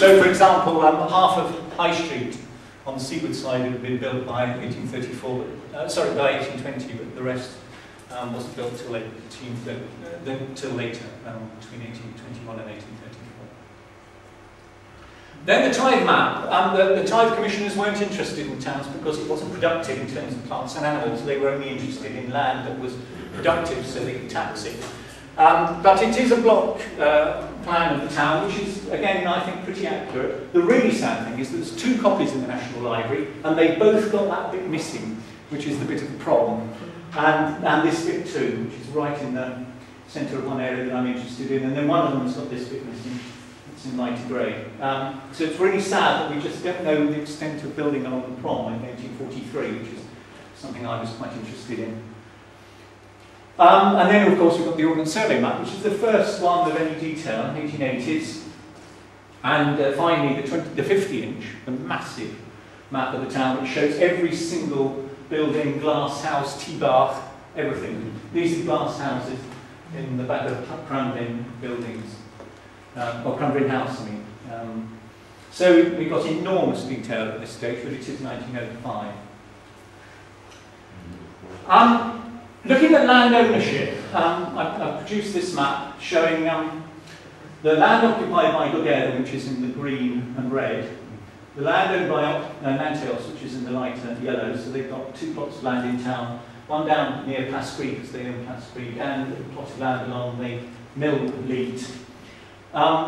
So, for example, half of High Street on the seaward side had been built by 1834, by 1820, but the rest wasn't built till later, between 1821 and 1834. Then the tithe map. The tithe commissioners weren't interested in towns because it wasn't productive in terms of plants and animals. They were only interested in land that was productive, so they could tax it. But it is a block plan of the town, which is, again, I think, pretty accurate. The really sad thing is that there's two copies in the National Library, and they both got that bit missing, which is the bit of the problem. And this bit too, which is right in the centre of one area that I'm interested in, and then one of them's got this bit missing. It's in lighter grey. So it's really sad that we just don't know the extent of building along the prom in 1843, which is something I was quite interested in. And then, of course, we've got the Ordnance Survey map, which is the first one of any detail, 1880s. And finally, the 50-inch, the massive map of the town, which shows every single building, glass house, tea bath, everything. These are glass houses in the back of Cranglin Buildings, or Cranglin House, I mean. So we've got enormous detail at this stage, but it is 1905. Looking at land ownership, I've produced this map showing the land occupied by Goddard, which is in the green and red, the land owned by Manteos, which is in the lighter yellow. So they've got two plots of land in town, one down near Pass Creek, because they own Pass Creek, and a plot of land along the mill lead.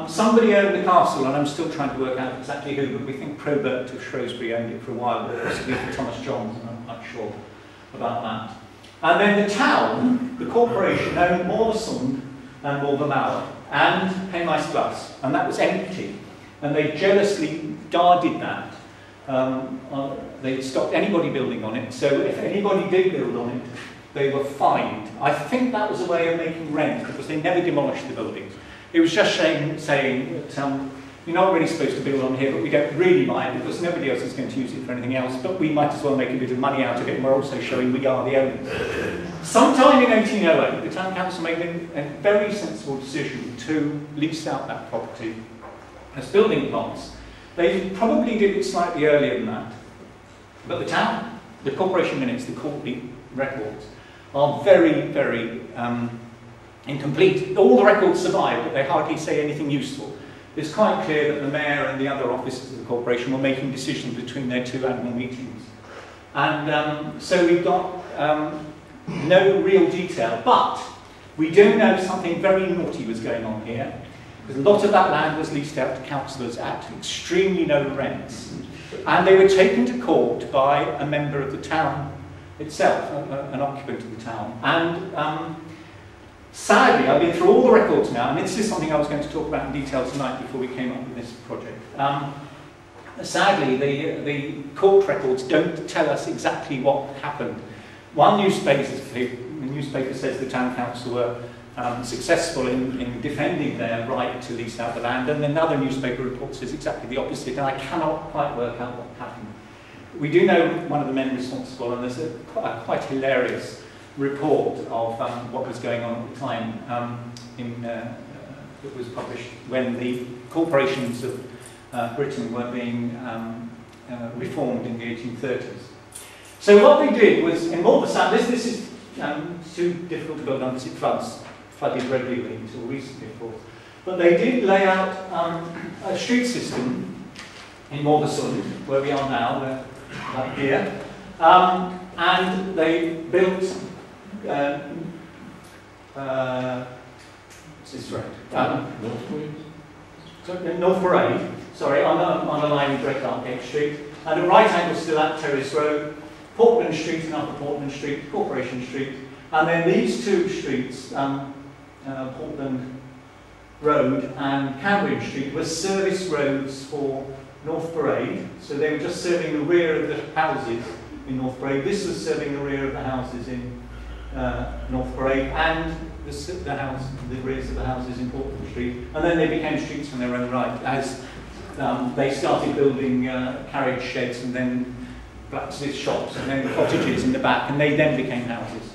Somebody owned the castle, and I'm still trying to work out exactly who, but we think Probert of Shrewsbury owned it for a while, but possibly for Thomas Johns, and I'm not sure about that. And then the town, the corporation, owned Mawr and Morfa Sands and Heol y Plas, and that was empty. And they jealously guarded that. They stopped anybody building on it, so if anybody did build on it, they were fined. I think that was a way of making rent, because they never demolished the buildings. It was just saying that you're not really supposed to build on here, but we don't really mind, because nobody else is going to use it for anything else, but we might as well make a bit of money out of it, and we're also showing we are the owners. Sometime in 1808, the town council made a very sensible decision to lease out that property as building plots. They probably did it slightly earlier than that, but the town, the corporation minutes, the courtly records, are very, very incomplete. All the records survive, but they hardly say anything useful. It's quite clear that the mayor and the other officers of the corporation were making decisions between their two annual meetings. And so we've got no real detail, but we do know something very naughty was going on here, because a lot of that land was leased out to councillors at extremely low rents. And they were taken to court by a member of the town itself, an occupant of the town. And sadly, I've been through all the records now, and this is something I was going to talk about in detail tonight before we came up with this project. Sadly, the court records don't tell us exactly what happened. One newspaper says the town council were successful in defending their right to lease out the land, and another newspaper report says exactly the opposite, and I cannot quite work out what happened. We do know one of the men responsible, and there's a quite hilarious report of what was going on at the time that was published when the corporations of Britain were being reformed in the 1830s. So what they did was, in Morfa Sands, this is too difficult to build on because it flooded regularly until recently, of course. But they did lay out a street system in Morfa Sands, where we are now, right here. And they built North Parade, sorry, on a line with Greycart Gate Street, and at right angles to that, Terrace Road, Portland Street and Upper Portland Street, Corporation Street, and then these two streets, Portland Road and Cambridge Street, were service roads for North Parade, so they were just serving the rear of the houses in North Parade. This was serving the rear of the houses in North Parade and the rears of the houses in Portland Street, and then they became streets from their own right as they started building carriage sheds and then blacksmith shops and then cottages in the back, and they then became houses.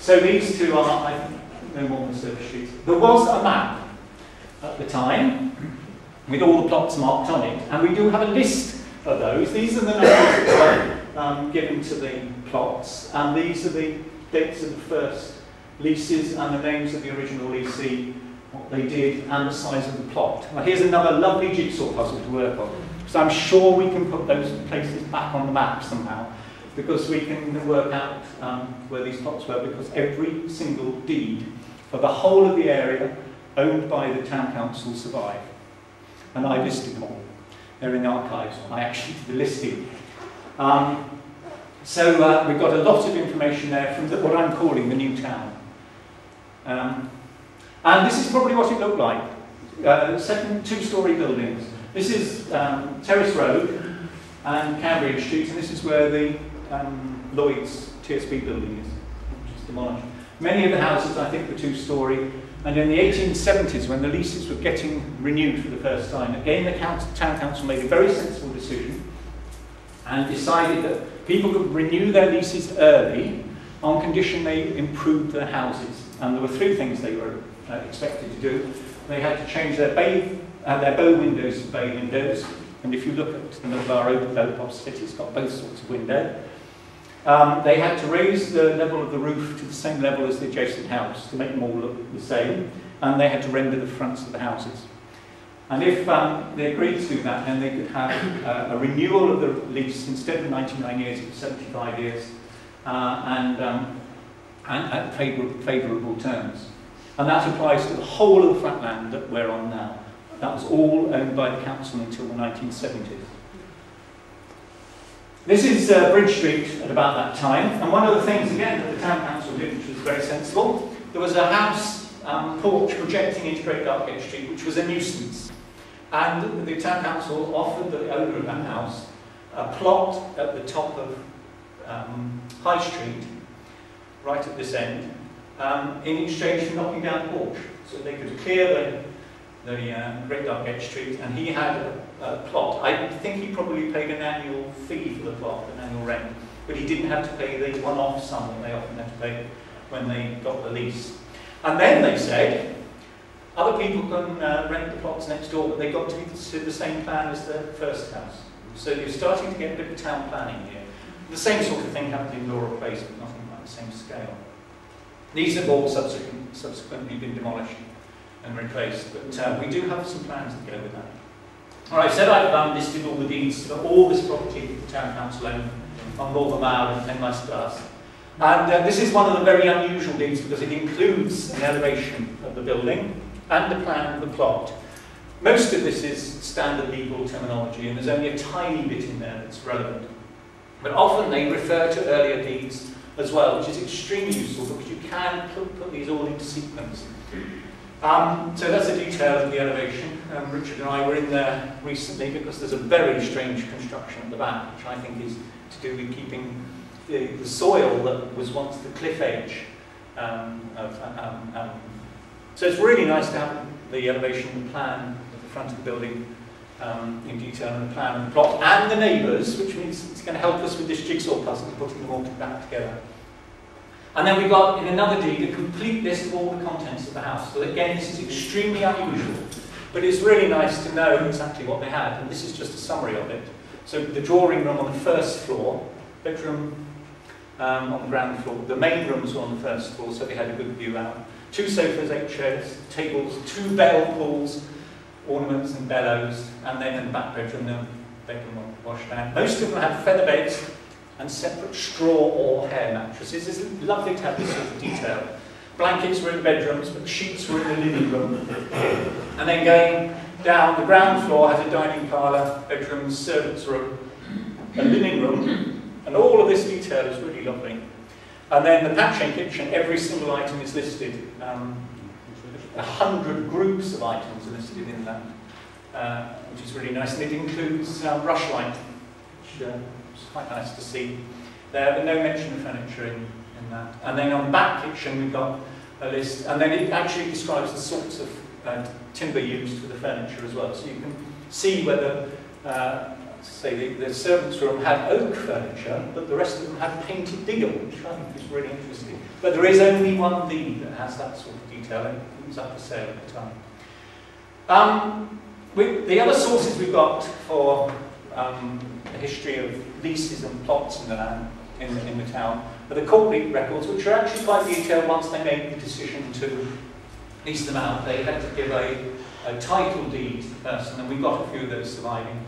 So these two are, I think, no more than service streets. There was a map at the time with all the plots marked on it. And we do have a list of those. These are the numbers that were given to the plots, and these are the dates of the first leases and the names of the original leasee, what they did, and the size of the plot. Now here's another lovely jigsaw puzzle to work on. So I'm sure we can put those places back on the map somehow, because we can work out where these plots were, because every single deed for the whole of the area owned by the town council survived. And I listed them all. They're in the archives. I actually did the listing. So we've got a lot of information there from what I'm calling the new town. And this is probably what it looked like. Second two-storey buildings. This is Terrace Road and Cambridge Street, and this is where the Lloyd's TSB building is, which is demolished. Many of the houses, I think, were two-storey. And in the 1870s, when the leases were getting renewed for the first time, again, the town council made a very sensible decision and decided that people could renew their leases early on condition they improved their houses. And there were three things they were expected to do. They had to change their bow windows to bay windows. And if you look at the Navarro Terrace opposite, it's got both sorts of window. They had to raise the level of the roof to the same level as the adjacent house to make them all look the same, and they had to render the fronts of the houses. And if they agreed to do that, then they could have a renewal of the lease instead of 99 years, it was 75 years, and at favourable terms. And that applies to the whole of the flatland that we're on now. That was all owned by the council until the 1970s. This is Bridge Street at about that time, and one of the things, again, that the town council did, which was very sensible, there was a house porch projecting into Great Darkgate Street, which was a nuisance. And the town council offered the owner of that house a plot at the top of High Street, right at this end, in exchange for knocking down the porch, so they could clear the Great Darkgate Street, and he had a plot. I think he probably paid an annual fee for the plot, an annual rent, but he didn't have to pay the one-off sum that they often had to pay when they got the lease. And then they said, other people can rent the plots next door, but they got to consider the same plan as the first house. So you're starting to get a bit of town planning here. The same sort of thing happened in Laurel Place, but nothing like the same scale. These have all subsequently been demolished and replaced, but we do have some plans to go with that. All right, so I've listed all the deeds for all this property that the town council owned on Northern Mile and Penwest Glass. And this is one of the very unusual deeds because it includes an elevation of the building and a plan of the plot. Most of this is standard legal terminology, and there's only a tiny bit in there that's relevant. But often they refer to earlier deeds as well, which is extremely useful because you can put these all into sequence. So that's a detail of the elevation. Richard and I were in there recently because there's a very strange construction at the back, which I think is to do with keeping the soil that was once the cliff edge. So it's really nice to have the elevation and plan at the front of the building in detail, and the plan and the plot, and the neighbours, which means it's going to help us with this jigsaw puzzle, putting them all back together. And then we've got, in another deed, a complete list of all the contents of the house. So again, this is extremely unusual, but it's really nice to know exactly what they had, and this is just a summary of it. So the drawing room on the first floor, bedroom on the ground floor, the main rooms were on the first floor, so they had a good view out. 2 sofas, 8 chairs, tables, 2 bell pulls, ornaments and bellows, and then in the back bedroom, the bedroom washstand. Most of them had feather beds, and separate straw or hair mattresses. It's lovely to have this sort of detail. Blankets were in bedrooms, but sheets were in the living room. And then going down, the ground floor has a dining parlour, bedrooms, servants' room, a linen room, and all of this detail is really lovely. And then the patching kitchen, every single item is listed. 100 groups of items are listed in that, which is really nice, and it includes rushlight, which, it's quite nice to see there, but no mention of furniture in that. And then on the back kitchen we've got a list, and then it actually describes the sorts of timber used for the furniture as well. So you can see whether, say, the servants' room had oak furniture, but the rest of them had painted deal, which I think is really interesting. But there is only one deed that has that sort of detail, and it was up for sale at the time. The other sources we've got for the history of leases and plots in the land, in the town, are the court records, which are actually quite detailed. Once they made the decision to lease them out, they had to give a title deed to the person, and we've got a few of those surviving.